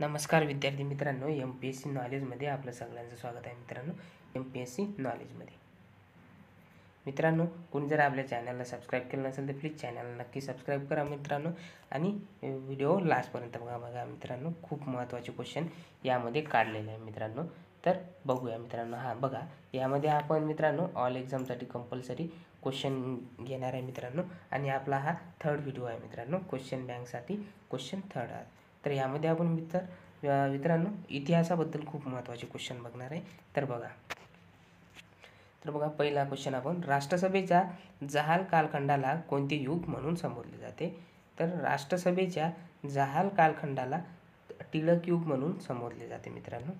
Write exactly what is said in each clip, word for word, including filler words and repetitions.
नमस्कार विद्यार्थी मित्रांनो, एम पी एस सी नॉलेजमध्ये आपलं सगळ्यांचं स्वागत आहे। मित्रांनो, एम पी एस सी नॉलेजमध्ये मित्रांनो कोणी जर आपल्या चॅनलला सबस्क्राइब केलं नसेल तर प्लीज चॅनलला नक्की सबस्क्राइब करा मित्रांनो, आणि व्हिडिओ लास्टपर्यंत बघा बघा मित्रांनो, खूप महत्त्वाचे क्वेश्चन यामध्ये काढलेले आहे मित्रांनो। तर बघूया मित्रांनो, हां बघा यामध्ये आपण मित्रांनो ऑल एक्झामसाठी कंपल्सरी क्वेश्चन घेणार आहे मित्रांनो, आणि आपला हा थर्ड व्हिडिओ आहे मित्रांनो, क्वेश्चन बँकसाठी क्वेश्चन थर्ड आहे। तर यामध्ये आपण मित्र मित्रांनो इतिहासाबद्दल खूप महत्त्वाचे क्वेश्चन बघणार आहे। तर बघा तर बघा पहिला क्वेश्चन आपण, राष्ट्रसभेच्या जहाल कालखंडाला कोणते युग म्हणून संबोधले जाते? तर राष्ट्रसभेच्या जहाल कालखंडाला टिळक युग म्हणून संबोधले जाते मित्रांनो।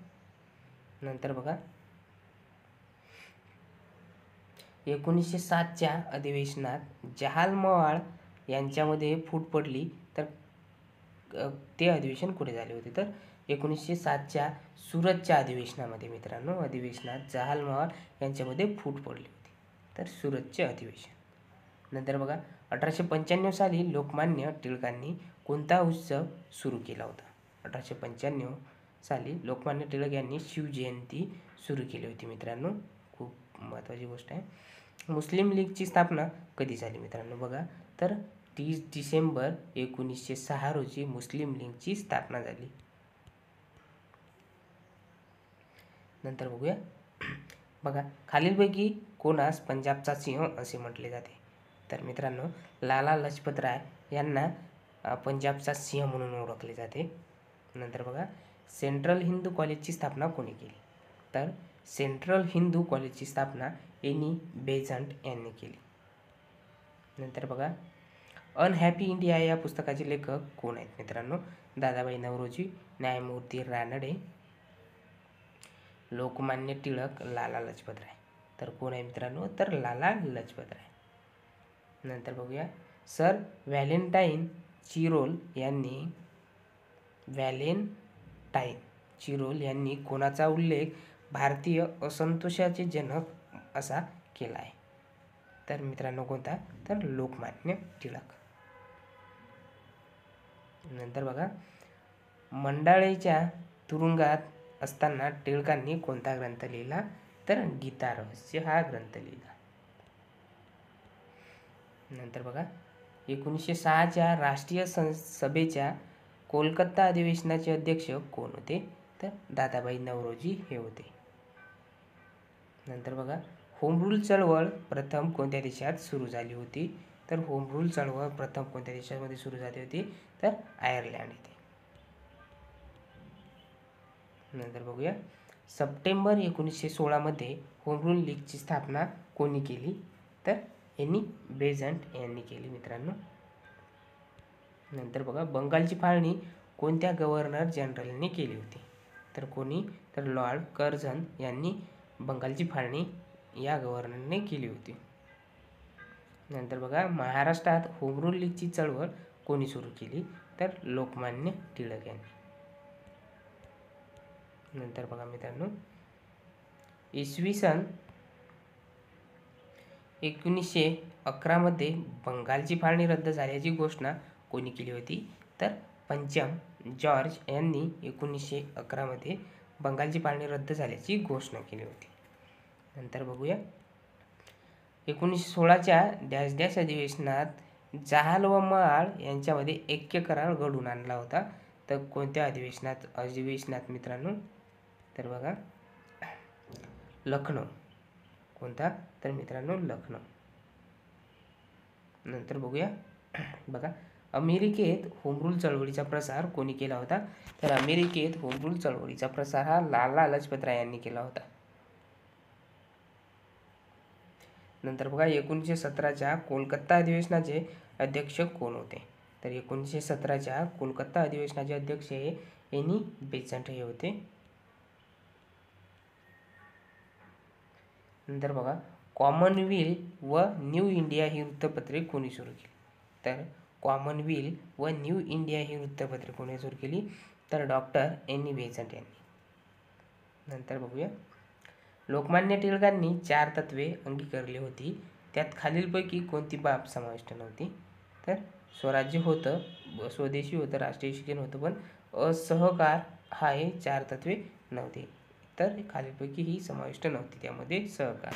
नंतर बघा एकोणीसशे सातच्या अधिवेशनात जहाल मवाळ यांच्यामध्ये फूट पडली, तर ते अधिवेशन कुठे झाले होते? तर एकोणीसशे सातच्या सूरतच्या अधिवेशनामध्ये मित्रांनो, अधिवेशनात जहाल मवाळ यांच्यामध्ये फूट पडली होती, तर सूरतचे अधिवेशन। नंतर बघा अठराशे पंच्याण्णव साली लोकमान्य टिळकांनी कोणता उत्सव सुरू केला होता? अठराशे पंच्याण्णव साली लोकमान्य टिळक यांनी शिवजयंती सुरू केली होती मित्रांनो, खूप महत्त्वाची गोष्ट आहे। मुस्लिम लीगची स्थापना कधी झाली मित्रांनो? बघा तर तीस डिसेंबर एकोणीसशे सहा रोजी मुस्लिम लीगची स्थापना झाली। नंतर बघूया बघा खालीलपैकी कोणास पंजाबचा सिंह असे म्हटले जाते? तर मित्रांनो लाला लजपत राय यांना पंजाबचा सिंह म्हणून ओळखले जाते। नंतर बघा सेंट्रल हिंदू कॉलेजची स्थापना कोणी केली? तर सेंट्रल हिंदू कॉलेजची स्थापना एनी बेझंट यांनी केली। नंतर बघा अनहॅपी इंडिया या पुस्तकाचे लेखक कोण आहेत मित्रांनो? दादाभाई नौरोजी, न्यायमूर्ती रानडे, लोकमान्य टिळक, लाला लजपत राय। तर कोण आहे मित्रांनो? तर लाला लजपत राय। नंतर बघूया सर वैलेंटाइन चिरोल यांनी वैलेंटाइन चिरोल यांनी कोणाचा उल्लेख भारतीय असंतोषाचे जनक असा केला आहे? तर मित्रांनो कोणता? तर लोकमान्य टिळक। नंतर बघा मंडाळेच्या तुरुंगात असताना टिळकांनी कोणता ग्रंथ लिहिला? तर गीता रहस्य हा ग्रंथ लिहिला। नंतर बघा एकोणीसशे सहाच्या राष्ट्रीय सभेच्या कोलकाता अधिवेशनाचे अध्यक्ष कोण होते? तर दादाभाई नौरोजी हे होते। नंतर बघा होमरूल चळवळ प्रथम कोणत्या देशात सुरू झाली होती? तर होमरूल चळवळ प्रथम कोणत्या देशामध्ये सुरू झाली होती? तर आयर्लंड येथे। नंतर बघूया सप्टेंबर एकोणीसशे सोळामध्ये होमरूल लीगची स्थापना कोणी केली? तर एनी बेझंट यांनी केली मित्रांनो। नंतर बघा बंगालची फाळणी कोणत्या गव्हर्नर जनरलने केली होती? तर कोणी? तर लॉर्ड कर्झन यांनी बंगालची फाळणी या गव्हर्नरने केली होती। नंतर बघा महाराष्ट्रात होमरूल लीगची चळवळ कोणी सुरू केली? तर लोकमान्य टिळक यांनी। नंतर बघा मित्रांनो इसवी सन एकोणीसशे अकरा मध्ये बंगालची फाळणी रद्द झाल्याची घोषणा कोणी केली होती? तर पंचम जॉर्ज यांनी एकोणीसशे अकरा मध्ये बंगालची फाळणी रद्द झाल्याची घोषणा केली होती। नंतर बघूया एकोणीसशे सोळाच्या डॅश डॅश अधिवेशनात जहाल व मवाळ यांच्यामध्ये ऐक्य करार घडून आणला होता, तर कोणत्या अधिवेशनात अधिवेशनात मित्रांनो? तर बघा लखनऊ, कोणता? तर मित्रांनो लखनऊ। नंतर बघूया बघा अमेरिकेत होमरूल चळवळीचा प्रसार कोणी केला होता? तर अमेरिकेत होमरूल चळवळीचा प्रसार हा लाला लजपत राय यांनी केला होता। नंतर बघा एकोणीसशे सतराच्या कोलकाता अधिवेशनाचे अध्यक्ष कोण होते? तर एकोणीसशे सतराच्या कोलकाता अधिवेशनाचे अध्यक्ष हे एनी बेझंट हे होते। नंतर बघा कॉमनवेल व न्यू इंडिया ही वृत्तपत्रे कोणी सुरू केली? तर कॉमनवेल व न्यू इंडिया ही वृत्तपत्रे कोणी सुरू केली? तर डॉक्टर एनी बेझंट यांनी। नंतर बघूया लोकमान्य टिळकांनी चार तत्वे अंगीकारली होती, त्यात खालीलपैकी कोणती बाब समाविष्ट नव्हती? तर स्वराज्य होतं, स्वदेशी होतं, राष्ट्रीय शिक्षण होतं, पण असहकार हा हे चार तत्वे नव्हते, तर खालीलपैकी ही समाविष्ट नव्हती, त्यामध्ये सहकार।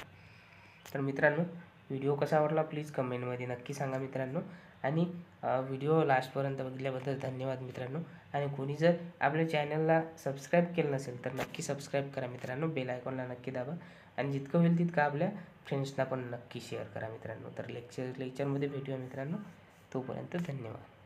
तर मित्रांनो व्हिडिओ कसा वाटला प्लीज कमेंटमध्ये नक्की सांगा मित्रांनो, आणि व्हिडिओ लास्टपर्यंत बघितल्याबद्दल धन्यवाद मित्रांनो। आणि कोणी जर आपल्या चॅनलला सबस्क्राइब केलं नसेल तर नक्की सबस्क्राइब करा मित्रांनो, बेल आयकॉनला नक्की दाबा आणि जितकं होईल तितकं आपल्या फ्रेंड्सना पण नक्की शेअर करा मित्रांनो। तर लेक्चर लेक्चरमध्ये भेटूया मित्रांनो, तोपर्यंत धन्यवाद।